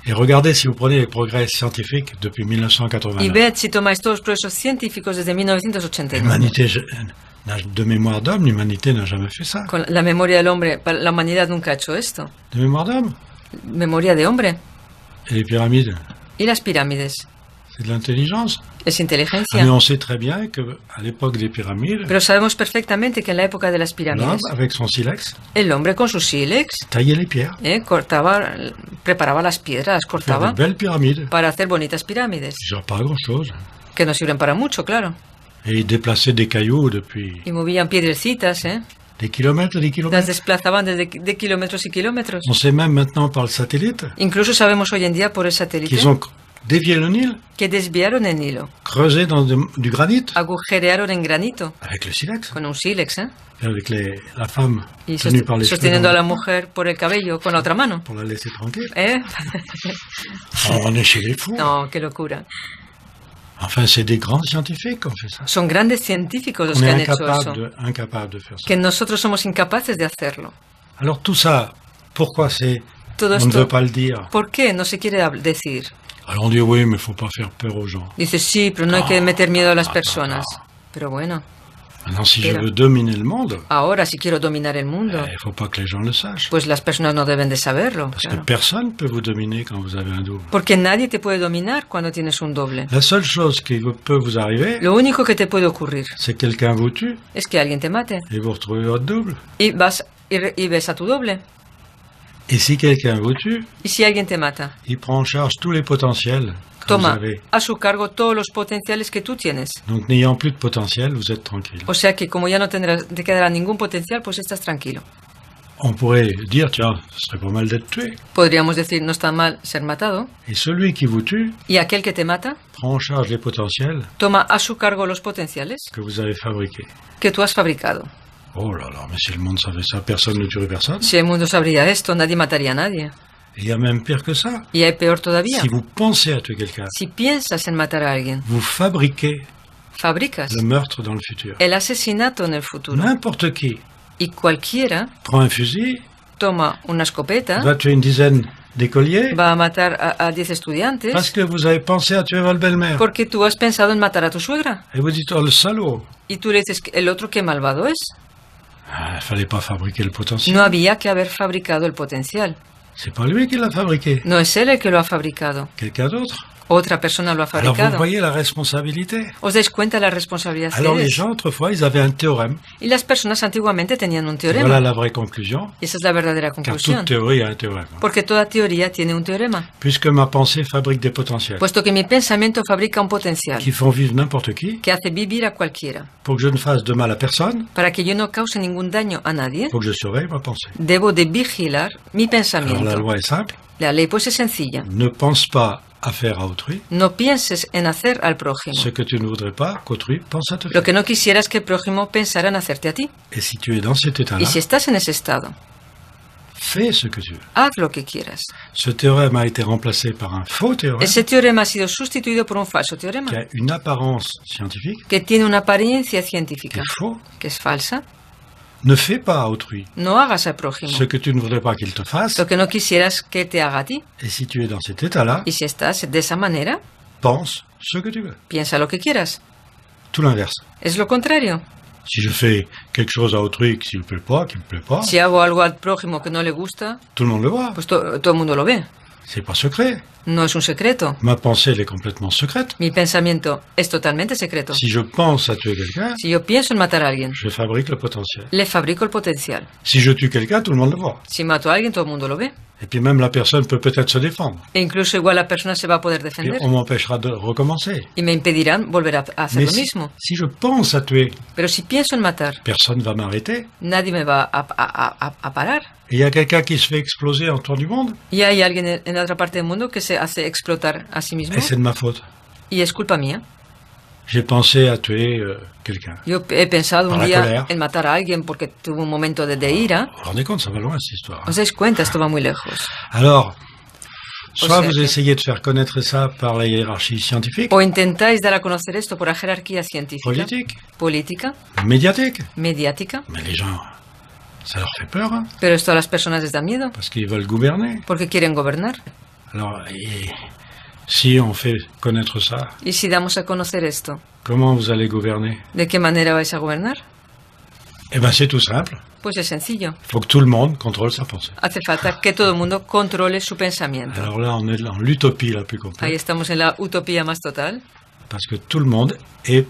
Et regardez si vous prenez les progrès scientifiques depuis 1989. Y ved si tomáis todos los progresos científicos desde 1989. L'humanité de mémoire d'homme, l'humanité n'a jamais fait ça. Con la memoria del hombre, la humanidad nunca ha hecho esto. De mémoire d'homme. Memoria de hombre. Y las pirámides. Es inteligencia. Pero sabemos perfectamente que en la época de las pirámides el hombre con su sílex cortaba, preparaba las piedras, las cortaba para hacer bonitas pirámides que no sirven para mucho, claro. Y movían piedrecitas, ¿eh? Las desplazaban de kilómetros y kilómetros. Incluso sabemos hoy en día por el satélite que desviaron el Nilo, agujerearon en granito con un sílex, ¿eh? Y sosteniendo a la mujer por el cabello con la otra mano. ¿Eh? No, qué locura. Son grandes científicos los que han hecho eso, que nosotros somos incapaces de hacerlo. Todo esto, ¿por qué no se quiere decir? Dice, sí, pero no hay que meter miedo a las personas. Pero bueno, ahora si quiero dominar el mundo, pues las personas no deben de saberlo, claro. Porque nadie te puede dominar cuando tienes un doble. Lo único que te puede ocurrir es que alguien te mate y vas y ves a tu doble. Y si alguien te mata, toma a su cargo todos los potenciales que tú tienes. O sea que como ya no te quedará ningún potencial, pues estás tranquilo. Podríamos decir, no está mal ser matado. Y aquel que te mata toma a su cargo los potenciales que tú has fabricado. Oh là là, mais si le monde savait ça, personne ne tuerait personne. Si el mundo sabría esto, nadie mataría a nadie. Il y a même pire que ça. Y hay peor todavía. Si vous pensez à tuer quelqu'un, si piensas en matar a alguien, vous fabricas le meurtre dans le futur. El asesinato en el futuro. N'importe qui. Y cualquiera prend un fusil, toma una escopeta, va tuer une dizaine d'écoliers, va a matar a 10 estudiantes. Parce que vous avez pensé à tuer votre belle-mère. Porque tú has pensado en matar a tu suegra. Et vous dites, oh le salaud. Y tú le dices, el otro qué malvado es. No había que haber fabricado el potencial. No es él el que lo ha fabricado. Otra persona lo ha fabricado. ¿Os dais cuenta de la responsabilidad? Y las personas antiguamente tenían un teorema. Y esa es la verdadera conclusión. Porque toda teoría tiene un teorema. Puesto que mi pensamiento fabrica un potencial que hace vivir a cualquiera. Para que yo no cause ningún daño a nadie, debo de vigilar mi pensamiento. La ley pues es sencilla. No pienses en hacer al prójimo lo que no quisieras que el prójimo pensara en hacerte a ti. Y si estás en ese estado, haz lo que quieras. Ese teorema ha sido sustituido por un falso teorema que tiene una apariencia científica que es falsa. No hagas al prójimo lo que no quisieras que te haga a ti. Y si estás de esa manera, piensa lo que quieras. Es lo contrario. Si hago algo al prójimo que no le gusta, pues todo el mundo lo ve. No es un secreto. Mi pensamiento es totalmente secreto. Si yo pienso en matar a alguien, le fabrico el potencial. Si mato a alguien, todo el mundo lo ve. Et puis même la personne peut peut-être se défendre. Et incluso igual la persona se va a poder defender. Et on m'empêchera de recommencer. Y me impedirán volver a hacer lo mismo. Si je pense à tuer. Pero si pienso en matar. Personne va m'arrêter. Nadie me va a parar. Il y a quelqu'un qui se fait exploser autour du monde. Y hay alguien en otra parte del mundo que se hace explotar a sí mismo. Et c'est de ma faute. Y es culpa mía. J'ai pensé à tuer quelqu'un. Yo he pensado un día en matar a alguien porque tuvo un momento de ira. Vous vous rendez compte, ça va loin cette histoire. Vous vous rendez compte, esto va muy lejos. Alors, soit vous essayez de faire connaître ça par la hiérarchie scientifique. O intentáis dar a conocer esto por la jerarquía científica. Politique. Política. Médiatique. Mediática. Mais les gens, ça leur fait peur. Hein? Pero esto a las personas les da miedo. Parce qu'ils veulent gouverner. Porque quieren gobernar. Alors, si on fait connaître ça. Y si damos a conocer esto. Comment vous allez gouverner? ¿De qué manera vais a gobernar? Eh bien, c'est tout simple. Pues es sencillo. Faut que tout le monde contrôle sa pensée. Hace falta que todo el mundo controle su pensamiento. Alors là, on est dans l'utopie la plus complète. Ahí estamos en la utopía más total. Parce que tout le monde est,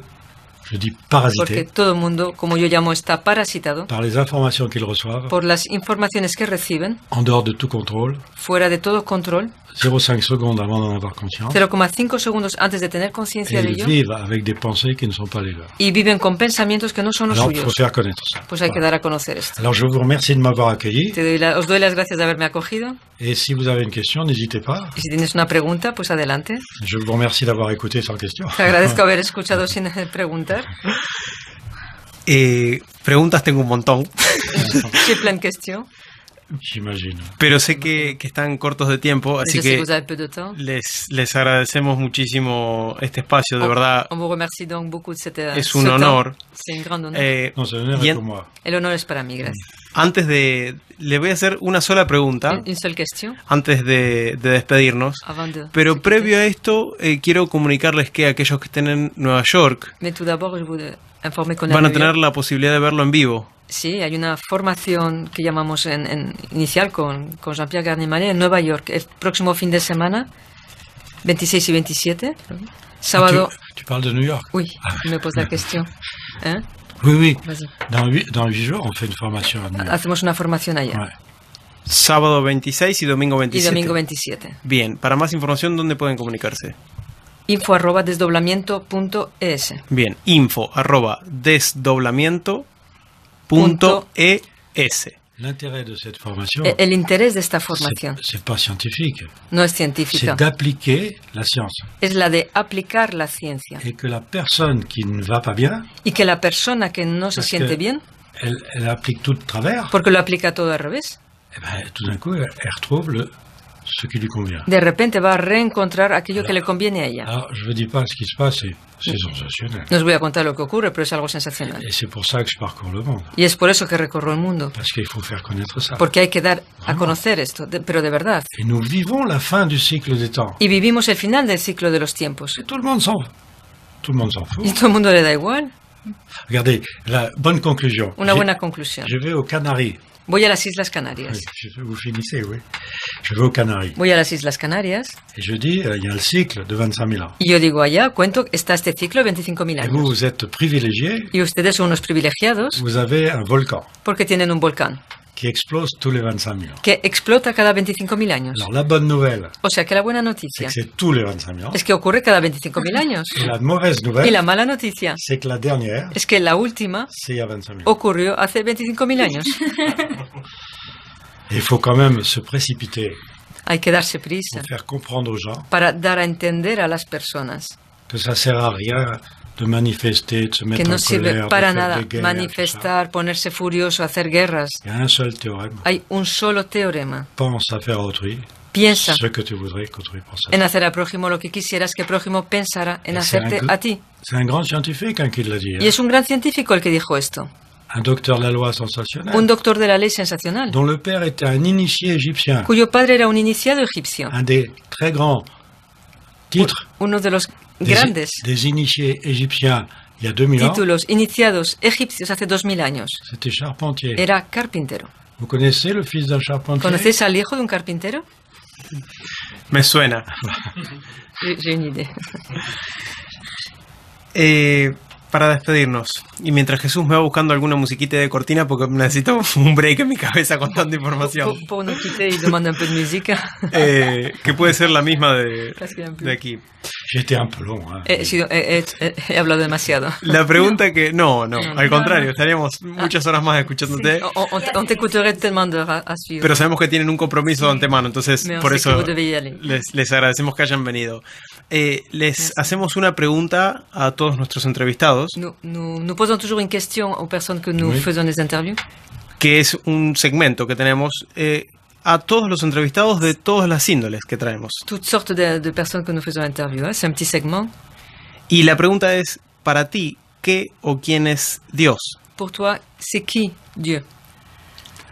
je dis, parasité. Porque todo el mundo, como yo llamo, está parasitado. Par les informations qu'ils reçoivent. Por las informaciones que reciben. En dehors de tout contrôle. Fuera de todo control. 0,5 secondes avant d'en avoir conscience. 0,5 segundos antes de tener conciencia de ello. Y viven con pensamientos que no son los suyos. Pues hay que dar a conocer esto. Alors, je vous remercie de m'avoir accueilli. Os doy las gracias de haberme acogido. Et si vous avez une question, n'hésitez pas. Y si tienes una pregunta, pues adelante. Je vous remercie d'avoir écouté sans question. Te agradezco haber escuchado sin preguntar. Preguntas tengo un montón. J'ai plein de questions. Pero sé que están cortos de tiempo, así que les agradecemos muchísimo este espacio, de verdad. Es un honor. El honor es para mí, gracias. Antes de... Le voy a hacer una sola pregunta antes de despedirnos, pero previo a esto quiero comunicarles que aquellos que estén en Nueva York van a tener la posibilidad de verlo en vivo. Sí, hay una formación que llamamos inicial con Jean-Pierre Garnier Malet en Nueva York el próximo fin de semana, 26 y 27, sábado... ¿Tú hablas de Nueva York? Oui, me puse la cuestión. ¿Eh? Oui, oui, dans 8 jours, on fait une formation à New York. Hacemos una formación allá. Ouais. Sábado 26 y domingo 27. Y domingo 27. Bien, para más información, ¿dónde pueden comunicarse? info@desdoblamiento.es. Bien, info@desdoblamiento.es. El interés de esta formación no es científica, es la de aplicar la ciencia y que la persona que no se siente bien porque lo aplica todo al revés, de repente va a reencontrar aquello que le conviene a ella. No os voy a contar lo que ocurre, pero es algo sensacional. Y es por eso que recorro el mundo. Porque hay que dar a conocer esto, pero de verdad. Y vivimos el final del ciclo de los tiempos. Y todo el mundo le da igual. Regardez, una buena conclusión. Je vais aux Canaries. Voy a las Islas Canarias. Voy a las Islas Canarias. Y yo digo allá, cuento, está este ciclo de 25.000 años. Y ustedes son unos privilegiados porque tienen un volcán que explota cada 25.000 años. O sea que la buena noticia es que ocurre cada 25.000 años. Y la mala noticia es que la última ocurrió hace 25.000 años. Hay que darse prisa para dar a entender a las personas que no sirve para nada manifestar, ponerse furioso, hacer guerras. Hay un solo teorema. Piensa en hacer al prójimo lo que quisieras que el prójimo pensara en hacerte a ti. Y es un gran científico el que dijo esto. Un doctor de la ley sensacional, cuyo padre era un iniciado egipcio. Uno de los grandes títulos iniciados egipcios hace 2000 años. Era carpintero. ¿Conocéis al hijo de un carpintero? Me suena. J'ai une idée. Para despedirnos, y mientras Jesús me va buscando alguna musiquita de cortina, porque necesito un break en mi cabeza con tanta información. Para nos quitar y demanda un poco de música. Que puede ser la misma de aquí. He hablado demasiado. La pregunta que... No, al contrario, estaríamos muchas horas más escuchándote. Te escucharé tellement d'heures à suivre. Pero sabemos que tienen un compromiso de antemano, entonces por eso les agradecemos que hayan venido. Les hacemos una pregunta a todos nuestros entrevistados. Nous posons toujours une question aux personnes que nous faisons des interviews. Que es un segmento que tenemos... a todos los entrevistados de todas las índoles que traemos. Toutes sortes de personas que nos hacemos entrevistas, es un petit segment. Y la pregunta es, para ti, ¿qué o quién es Dios? Pour toi, c'est qui Dieu?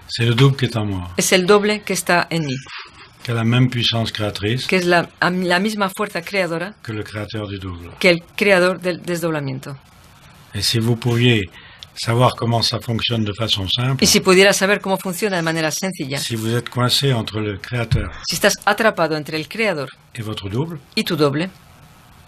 C'est le double qui est en moi. Es el doble que está en mí. Que la même puissance créatrice. Que es la misma fuerza creadora. Que le créateur du double. Que el creador del desdoblamiento. Y si vous pouviez saber cómo funciona de forma simple. Y si pudiera saber cómo funciona de manera sencilla. Si vous êtes coincé entre le créateur. Si estás atrapado entre el creador. Et votre double. Y tu doble.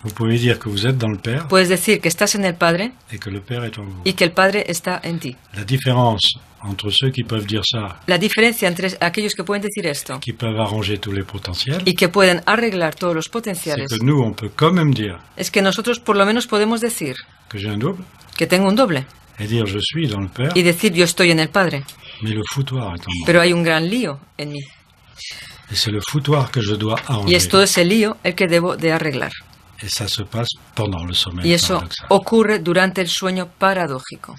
Vous pouvez dire que vous êtes dans le Père. Puedes decir que estás en el Padre. Et que le Père est en vous. Y que el Padre está en ti. La différence entre ceux qui peuvent dire ça. La diferencia entre aquellos que pueden decir esto. Qui peuvent arranger tous les potentiels. Y que pueden arreglar todos los potenciales. C'est que nous on peut quand même dire. Es que nosotros por lo menos podemos decir. Que j'ai un double. Que tengo un doble. Y decir yo estoy en el Padre. Pero hay un gran lío en mí. Y es todo ese lío el que debo de arreglar. Y eso ocurre durante el sueño paradójico.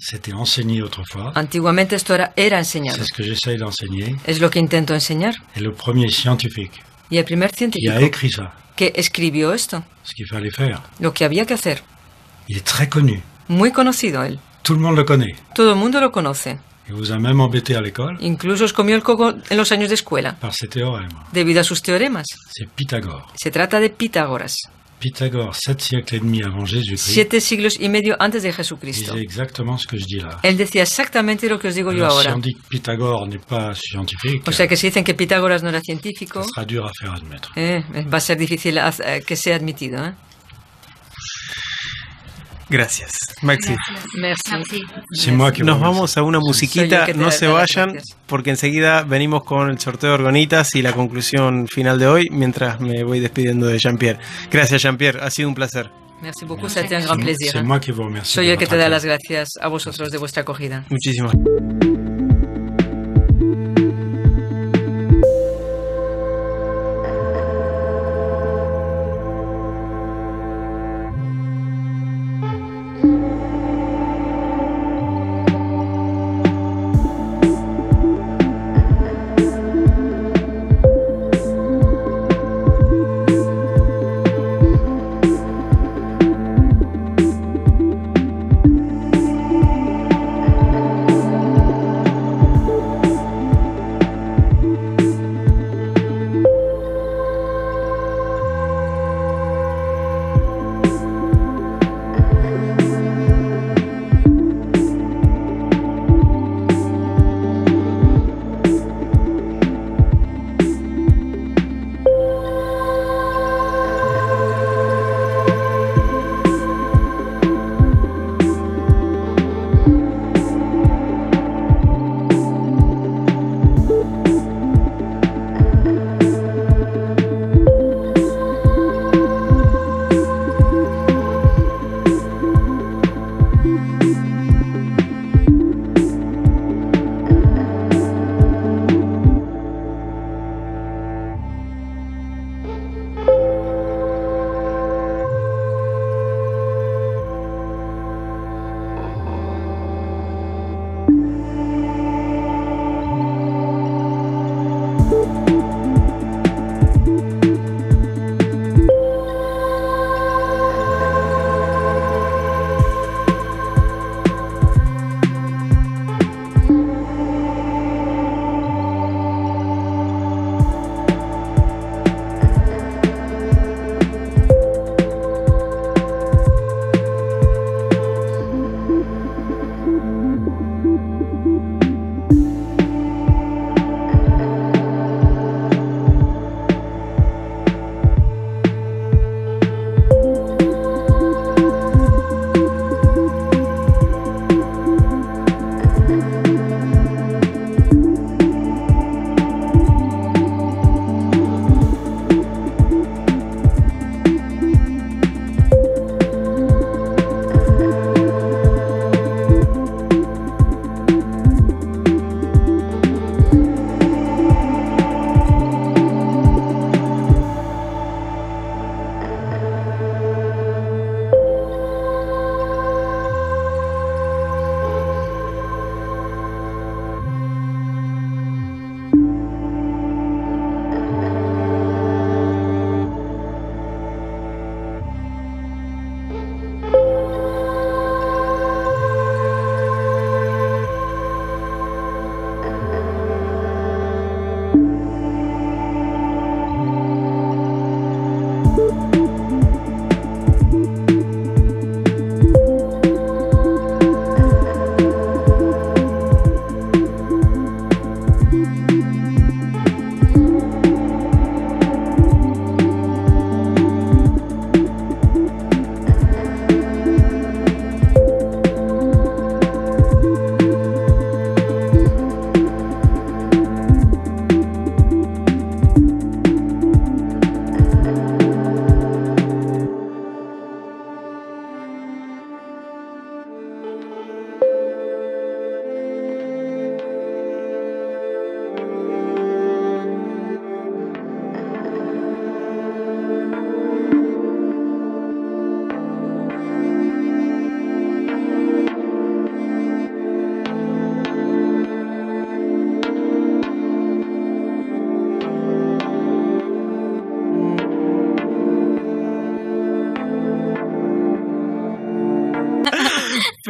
Antiguamente esto era enseñado. Es lo que intento enseñar. Y el primer científico que escribió esto. Lo que había que hacer. Muy conocido él. Tout le monde le connaît. Todo el mundo lo conoce. Et vous a même embêté à l'école. Incluso os comió el coco en los años de escuela. Par ses théorèmes. Debido a sus teoremas. C'est Pythagore. Se trata de Pitágoras. Pythagore, 7 siècles et demi avant Jésus-Christ. 7 siglos y medio antes de Jesucristo. Disait exactement ce que je dis là. Él decía exactamente lo que os digo yo ahora. Si on dit que Pythagore n'est pas scientifique. O sea que si dicen que Pitágoras no era científico. Sera dur à faire admettre. Va a ser difícil que sea admitido, ¿eh? Gracias, Maxi. Merci. Nos vamos a una musiquita, no se vayan, porque enseguida venimos con el sorteo de Orgonitas y la conclusión final de hoy, mientras me voy despidiendo de Jean-Pierre. Gracias, Jean-Pierre, ha sido un placer. Merci beaucoup, ça a été un grand plaisir. Soy el que te da las gracias a vosotros de vuestra acogida. Muchísimas gracias.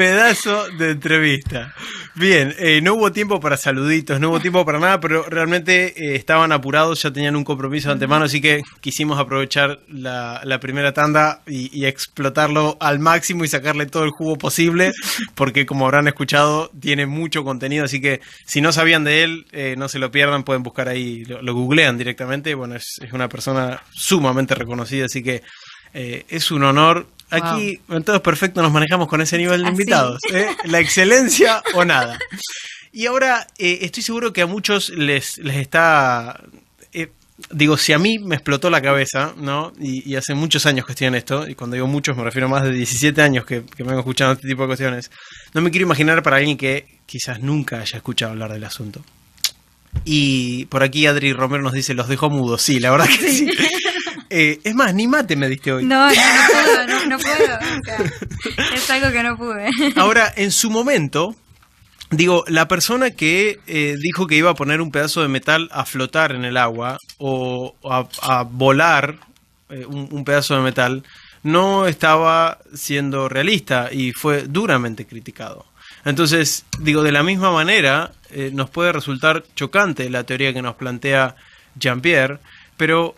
pedazo de entrevista. Bien, no hubo tiempo para saluditos, no hubo tiempo para nada, pero realmente estaban apurados, ya tenían un compromiso de antemano, así que quisimos aprovechar la primera tanda y explotarlo al máximo y sacarle todo el jugo posible, porque como habrán escuchado, tiene mucho contenido, así que si no sabían de él, no se lo pierdan, pueden buscar ahí, lo googlean directamente, bueno, es una persona sumamente reconocida, así que es un honor. Aquí, wow. En Todo Es Perfecto nos manejamos con ese nivel de invitados. La excelencia o nada. Y ahora estoy seguro que a muchos les está... digo, si a mí me explotó la cabeza, ¿no? Y hace muchos años que estoy en esto, y cuando digo muchos me refiero a más de 17 años que vengo escuchando este tipo de cuestiones, no me quiero imaginar para alguien que quizás nunca haya escuchado hablar del asunto. Y por aquí Adri Romero nos dice, los dejó mudos. Sí, la verdad que sí. Es más, ni mate me diste hoy. No puedo. O sea, es algo que no pude. Ahora, en su momento, digo, la persona que dijo que iba a poner un pedazo de metal a flotar en el agua o a volar un pedazo de metal, no estaba siendo realista y fue duramente criticado. Entonces, digo, de la misma manera, nos puede resultar chocante la teoría que nos plantea Jean-Pierre, pero...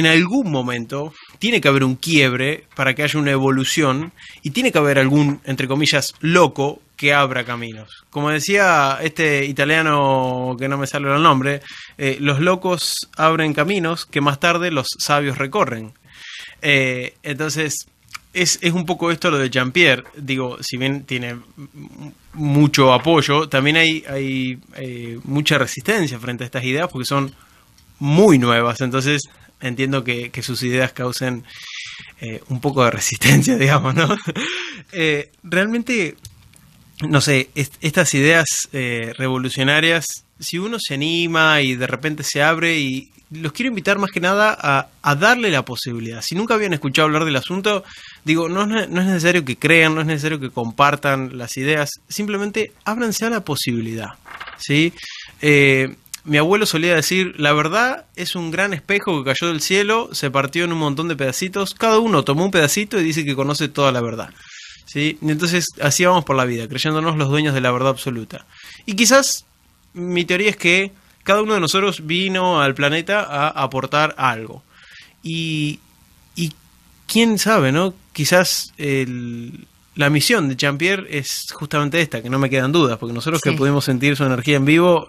en algún momento tiene que haber un quiebre para que haya una evolución y tiene que haber algún, entre comillas, loco que abra caminos. Como decía este italiano que no me sale el nombre, los locos abren caminos que más tarde los sabios recorren. Entonces, es un poco esto lo de Jean-Pierre. Digo, si bien tiene mucho apoyo, también hay mucha resistencia frente a estas ideas porque son muy nuevas. Entonces... entiendo que sus ideas causen un poco de resistencia, digamos, ¿no? Realmente, no sé, estas ideas revolucionarias, si uno se anima y de repente se abre, y los quiero invitar más que nada a darle la posibilidad. Si nunca habían escuchado hablar del asunto, digo, no es necesario que crean, no es necesario que compartan las ideas, simplemente ábranse a la posibilidad, ¿sí? Mi abuelo solía decir, la verdad es un gran espejo que cayó del cielo, se partió en un montón de pedacitos, cada uno tomó un pedacito y dice que conoce toda la verdad. ¿Sí? Entonces así vamos por la vida, creyéndonos los dueños de la verdad absoluta. Y quizás mi teoría es que cada uno de nosotros vino al planeta a aportar algo. Y quién sabe, ¿no? Quizás la misión de Jean-Pierre es justamente esta, que no me quedan dudas, porque nosotros sí, que pudimos sentir su energía en vivo,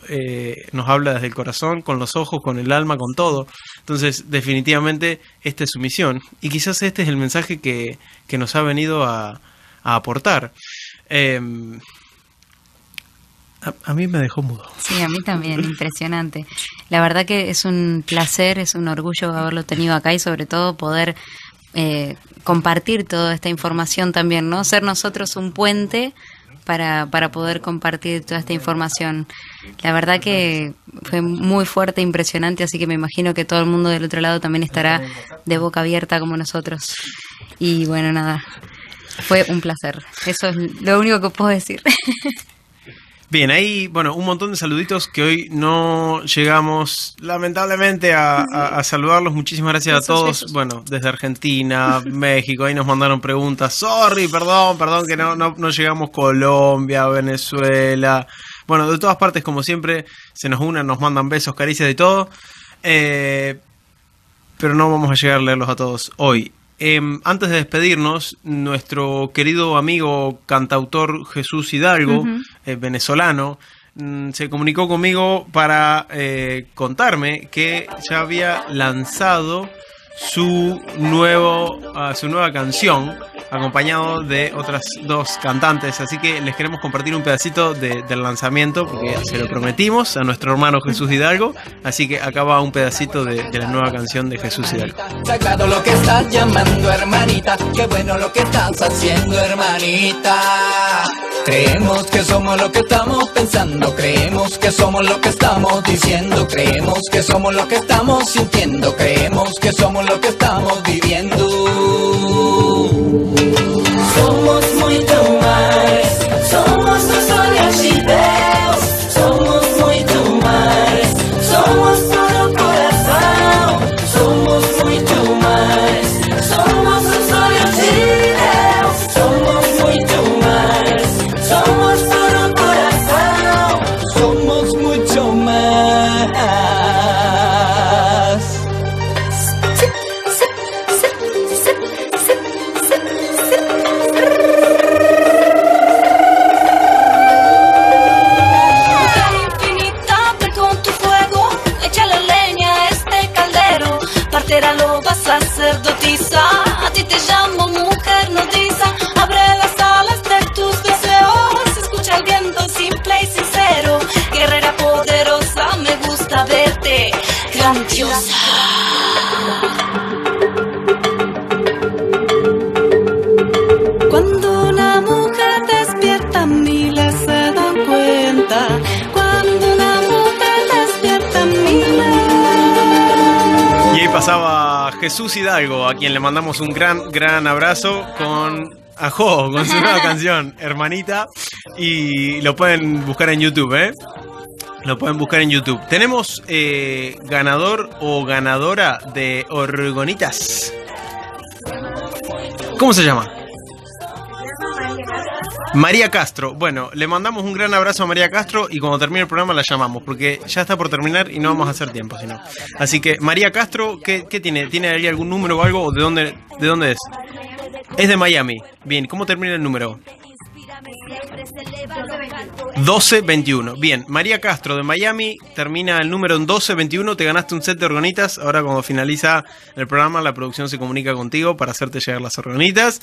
nos habla desde el corazón, con los ojos, con el alma, con todo. Entonces, definitivamente, esta es su misión. Y quizás este es el mensaje que nos ha venido a aportar. A mí me dejó mudo. Sí, a mí también, impresionante. La verdad que es un placer, es un orgullo haberlo tenido acá y sobre todo poder... compartir toda esta información también, ¿no? Ser nosotros un puente para poder compartir toda esta información. La verdad que fue muy fuerte, impresionante, así que me imagino que todo el mundo del otro lado también estará de boca abierta como nosotros. Y bueno, nada, fue un placer. Eso es lo único que puedo decir. Bien, ahí, bueno, un montón de saluditos que hoy no llegamos, lamentablemente, a saludarlos. Muchísimas gracias a todos. Besos. Bueno, desde Argentina, México, ahí nos mandaron preguntas. Sorry, perdón que no llegamos. Colombia, Venezuela. Bueno, de todas partes, como siempre, se nos unan, nos mandan besos, caricias y todo. Pero no vamos a llegar a leerlos a todos hoy. Antes de despedirnos, nuestro querido amigo cantautor Jesús Hidalgo, venezolano, se comunicó conmigo para contarme que ya había lanzado su nueva canción, acompañado de otras dos cantantes. Así que les queremos compartir un pedacito del lanzamiento, porque se lo prometimos a nuestro hermano Jesús Hidalgo. Así que acá va un pedacito de la nueva canción de Jesús Hidalgo. Sagrado lo que estás llamando, hermanita. Qué bueno lo que estás haciendo, hermanita. Creemos que somos lo que estamos pensando. Creemos que somos lo que estamos diciendo. Creemos que somos lo que estamos sintiendo. Creemos que somos lo que estamos viviendo. Somos muito mais, somos os olhos de Deus. Somos muito mais, somos todo o coração. Somos muito mais, somos os olhos de Deus. Somos muito mais. grandiosa. Cuando una mujer despierta, miles se dan cuenta. Cuando una mujer despierta, miles. Y ahí pasaba Jesús Hidalgo, a quien le mandamos un gran abrazo con Ajo, con su nueva canción, Hermanita. Y lo pueden buscar en YouTube, ¿eh? Lo pueden buscar en YouTube. ¿Tenemos ganador o ganadora de Orgonitas? ¿Cómo se llama? María Castro. Bueno, le mandamos un gran abrazo a María Castro y cuando termine el programa la llamamos, porque ya está por terminar y no vamos a hacer tiempo, sino. Así que, María Castro, ¿qué tiene? ¿Tiene ahí algún número o algo? ¿O de dónde es? Es de Miami. Bien, ¿cómo termina el número? 1221. Bien, María Castro de Miami termina el número en 1221. Te ganaste un set de orgonitas. Ahora, cuando finaliza el programa, la producción se comunica contigo para hacerte llegar las orgonitas.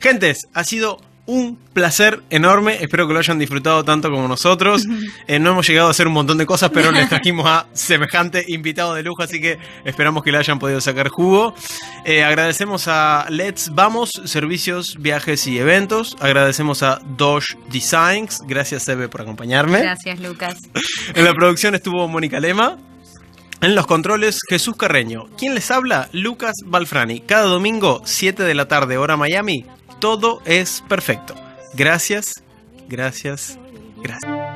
Gentes, ha sido un placer enorme. Espero que lo hayan disfrutado tanto como nosotros. No hemos llegado a hacer un montón de cosas, pero les trajimos a semejante invitado de lujo, así que esperamos que le hayan podido sacar jugo. Agradecemos a Let's Vamos, servicios, viajes y eventos. Agradecemos a Doge Designs. Gracias, Eve, por acompañarme. Gracias, Lucas. En la producción estuvo Mónica Lema. En los controles, Jesús Carreño. ¿Quién les habla? Lucas Valfrani. Cada domingo, 7 de la tarde, hora Miami. Todo es perfecto. Gracias, gracias, gracias.